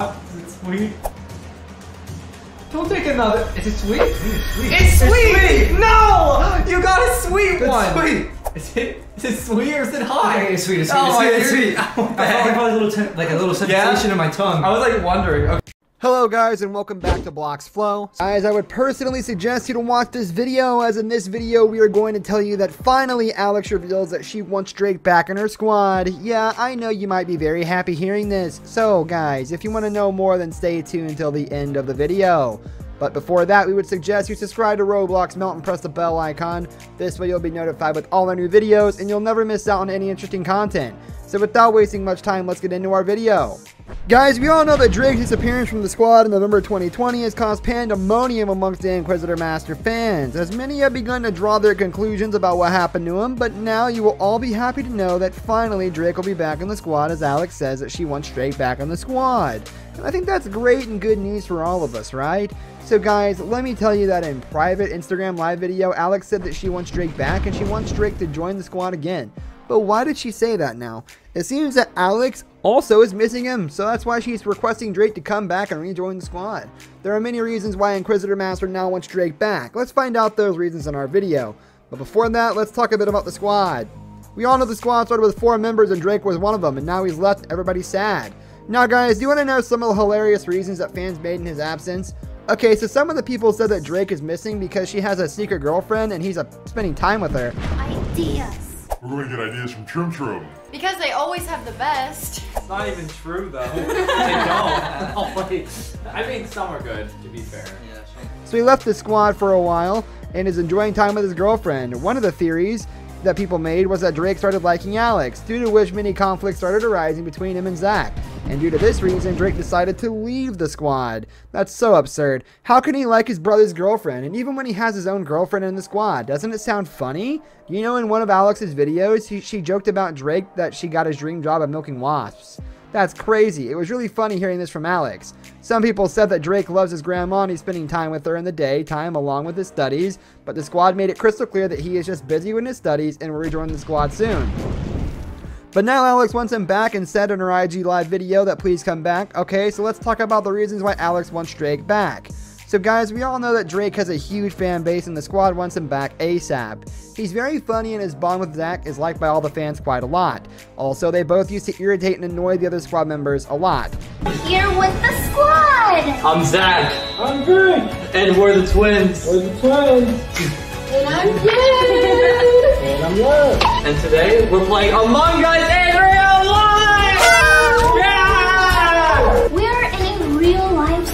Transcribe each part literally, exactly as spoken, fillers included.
Is it sweet? Don't take another. Is it sweet? It's sweet. It's, it's sweet. sweet. No, you got a sweet it's one. Sweet. Is it? Is it sweet or is it hot? I think it's sweet. It's sweet. Oh, it's sweet. It's sweet. I felt like a little, like a little sensation yeah. in my tongue. I was like wondering. Okay. Hello guys and welcome back to Blox Flow. Guys, I would personally suggest you to watch this video, as in this video we are going to tell you that finally Alex reveals that she wants Drake back in her squad. Yeah, I know you might be very happy hearing this. So guys, if you want to know more, then stay tuned until the end of the video. But before that, we would suggest you subscribe to Roblox Melt and press the bell icon. This way you'll be notified with all our new videos and you'll never miss out on any interesting content. So without wasting much time, let's get into our video. Guys, we all know that Drake's disappearance from the squad in November twenty twenty has caused pandemonium amongst the Inquisitor Master fans, as many have begun to draw their conclusions about what happened to him, but now you will all be happy to know that finally Drake will be back in the squad, as Alex says that she wants Drake back in the squad. And I think that's great and good news for all of us, right? So guys, let me tell you that in private Instagram live video, Alex said that she wants Drake back and she wants Drake to join the squad again. But why did she say that now? It seems that Alex also is missing him, so that's why she's requesting Drake to come back and rejoin the squad. There are many reasons why Inquisitor Master now wants Drake back. Let's find out those reasons in our video. But before that, let's talk a bit about the squad. We all know the squad started with four members and Drake was one of them, and now he's left and everybody's sad. Now guys, do you want to know some of the hilarious reasons that fans made in his absence? Okay, so some of the people said that Drake is missing because she has a secret girlfriend and he's uh, spending time with her. Ideas. We're going to get ideas from Trim Trim. Because they always have the best. It's not even true, though. They don't. Always. I mean, some are good, to be fair. Yeah, sure. So he left the squad for a while and is enjoying time with his girlfriend. One of the theories that people made was that Drake started liking Alex, due to which many conflicts started arising between him and Zach. And due to this reason, Drake decided to leave the squad. That's so absurd. How can he like his brother's girlfriend? And even when he has his own girlfriend in the squad, doesn't it sound funny? You know, in one of Alex's videos, he, she joked about Drake that she got his dream job at milking wasps. That's crazy. It was really funny hearing this from Alex. Some people said that Drake loves his grandma and he's spending time with her in the daytime along with his studies, but the squad made it crystal clear that he is just busy with his studies and will rejoin the squad soon. But now Alex wants him back and said in her I G live video that please come back. Okay, so let's talk about the reasons why Alex wants Drake back. So guys, we all know that Drake has a huge fan base and the squad wants him back ASAP. He's very funny and his bond with Zach is liked by all the fans quite a lot. Also, they both used to irritate and annoy the other squad members a lot. Here with the squad! I'm Zach. I'm Drake. And we're the twins. We're the twins. And I'm good. And I'm love. And today, we're playing Among Us in real life! Yeah! We're in a real life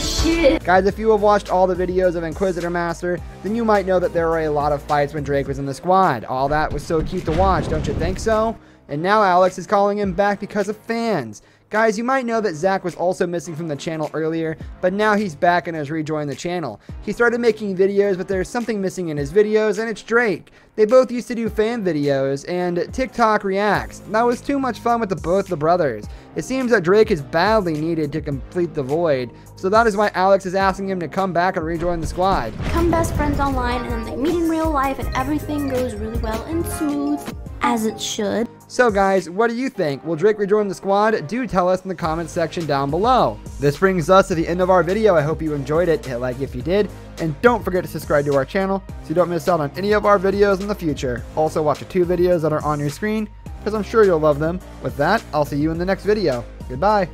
spaceship. Guys, if you have watched all the videos of Inquisitor Master, then you might know that there were a lot of fights when Drake was in the squad. All that was so cute to watch, don't you think so? And now Alex is calling him back because of fans. Guys, you might know that Zach was also missing from the channel earlier, but now he's back and has rejoined the channel. He started making videos, but there's something missing in his videos, and it's Drake. They both used to do fan videos and TikTok reacts. That was too much fun with the, both the brothers. It seems that Drake is badly needed to complete the void, so that is why Alex is asking him to come back and rejoin the squad. Become best friends online, and then they meet in real life, and everything goes really well and smooth, as it should. So guys, what do you think? Will Drake rejoin the squad? Do tell us in the comments section down below. This brings us to the end of our video. I hope you enjoyed it. Hit like if you did. And don't forget to subscribe to our channel so you don't miss out on any of our videos in the future. Also watch the two videos that are on your screen because I'm sure you'll love them. With that, I'll see you in the next video. Goodbye.